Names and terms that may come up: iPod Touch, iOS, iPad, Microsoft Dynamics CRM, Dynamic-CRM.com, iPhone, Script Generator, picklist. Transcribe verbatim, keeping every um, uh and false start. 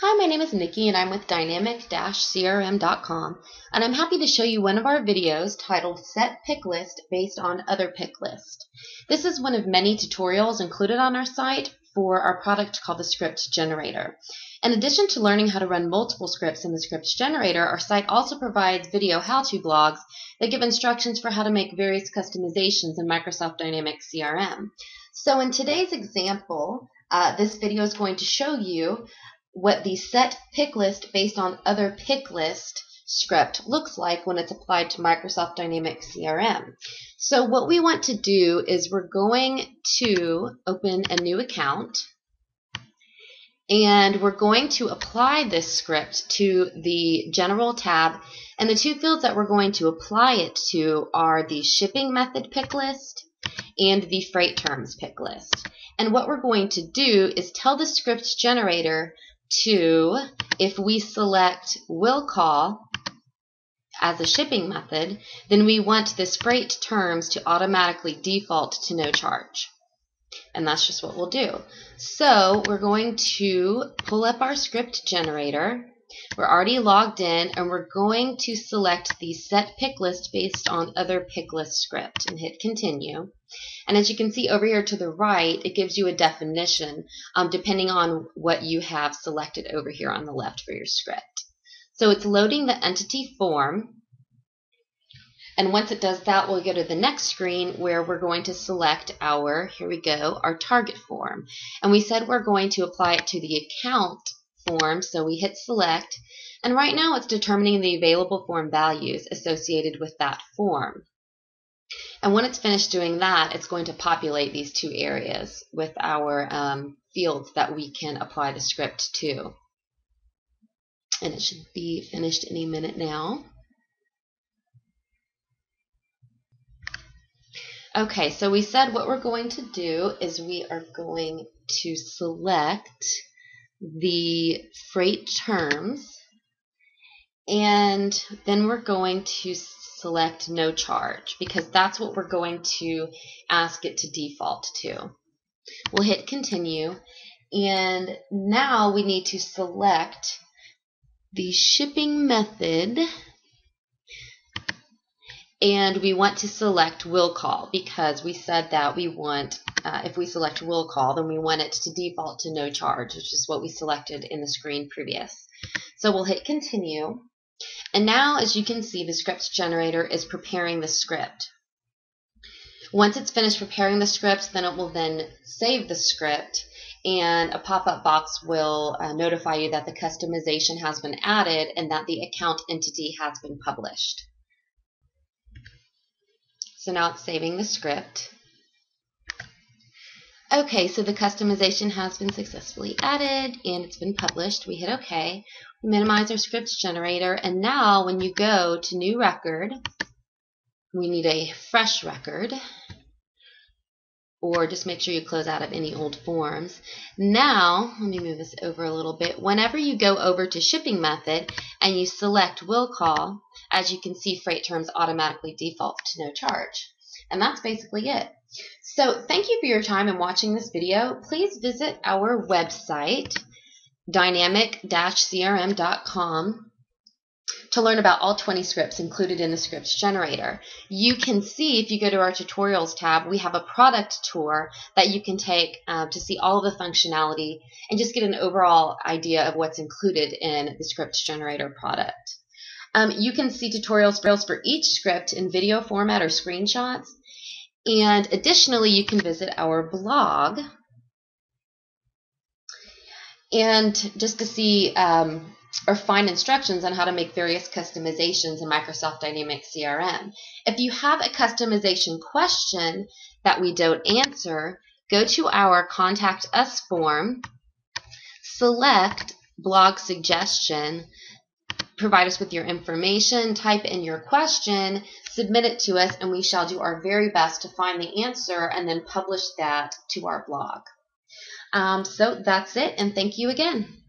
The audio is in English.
Hi, my name is Nikki and I'm with Dynamic C R M dot com, and I'm happy to show you one of our videos titled Set Pick List Based on Other Pick List. This is one of many tutorials included on our site for our product called the Script Generator. In addition to learning how to run multiple scripts in the Script Generator, our site also provides video how-to blogs that give instructions for how to make various customizations in Microsoft Dynamics C R M. So in today's example, uh, this video is going to show you what the set pick list based on other pick list script looks like when it's applied to Microsoft Dynamics C R M. So what we want to do is we're going to open a new account, and we're going to apply this script to the general tab, and the two fields that we're going to apply it to are the shipping method pick list and the freight terms pick list. And what we're going to do is tell the script generator to, if we select will call as a shipping method, then we want this freight terms to automatically default to no charge. And that's just what we'll do. So we're going to pull up our script generator. We're already logged in, and we're going to select the set pick list based on other pick list script and hit continue. And as you can see over here to the right, it gives you a definition um, depending on what you have selected over here on the left for your script. So it's loading the entity form, and once it does that, we'll go to the next screen where we're going to select our, here we go, our target form. And we said we're going to apply it to the account form, so we hit select, and right now it's determining the available form values associated with that form. And when it's finished doing that, it's going to populate these two areas with our um, fields that we can apply the script to. And it should be finished any minute now. Okay, so we said what we're going to do is we are going to select the freight terms, and then we're going to select no charge because that's what we're going to ask it to default to. We'll hit continue, and now we need to select the shipping method, and we want to select will call because we said that we want, uh, if we select will call, then we want it to default to no charge, which is what we selected in the screen previous. So we'll hit continue. And now, as you can see, the script generator is preparing the script. Once it's finished preparing the script, then it will then save the script, and a pop-up box will uh, notify you that the customization has been added and that the account entity has been published. So now it's saving the script. Okay, so the customization has been successfully added and it's been published. We hit OK. We minimize our scripts generator, and now when you go to new record, we need a fresh record, or just make sure you close out of any old forms. Now, let me move this over a little bit. Whenever you go over to shipping method and you select will call, as you can see, freight terms automatically default to no charge. And that's basically it. So thank you for your time and watching this video. Please visit our website, Dynamic C R M dot com, to learn about all twenty scripts included in the Script Generator. You can see, if you go to our Tutorials tab, we have a product tour that you can take uh, to see all of the functionality and just get an overall idea of what's included in the Script Generator product. Um, you can see tutorials for each script in video format or screenshots. And additionally, you can visit our blog, and just to see um, or find instructions on how to make various customizations in Microsoft Dynamics C R M. If you have a customization question that we don't answer, go to our Contact Us form, select Blog Suggestion, provide us with your information, type in your question, submit it to us, and we shall do our very best to find the answer and then publish that to our blog. Um, so that's it, and thank you again.